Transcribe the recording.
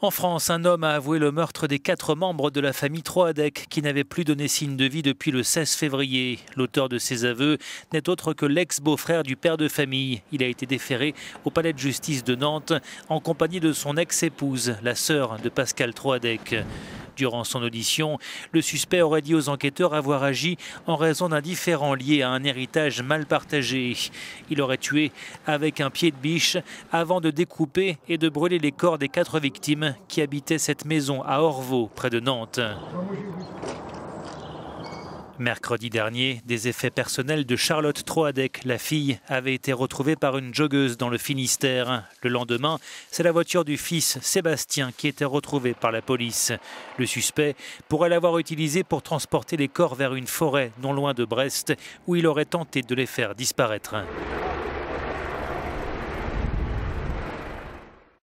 En France, un homme a avoué le meurtre des 4 membres de la famille Troadec qui n'avaient plus donné signe de vie depuis le 16 février. L'auteur de ces aveux n'est autre que l'ex-beau-frère du père de famille. Il a été déféré au palais de justice de Nantes en compagnie de son ex-épouse, la sœur de Pascal Troadec. Durant son audition, le suspect aurait dit aux enquêteurs avoir agi en raison d'un différend lié à un héritage mal partagé. Il aurait tué avec un pied de biche avant de découper et de brûler les corps des 4 victimes qui habitaient cette maison à Orvault, près de Nantes. Mercredi dernier, des effets personnels de Charlotte Troadec, la fille, avaient été retrouvés par une joggeuse dans le Finistère. Le lendemain, c'est la voiture du fils, Sébastien, qui était retrouvée par la police. Le suspect pourrait l'avoir utilisée pour transporter les corps vers une forêt non loin de Brest, où il aurait tenté de les faire disparaître.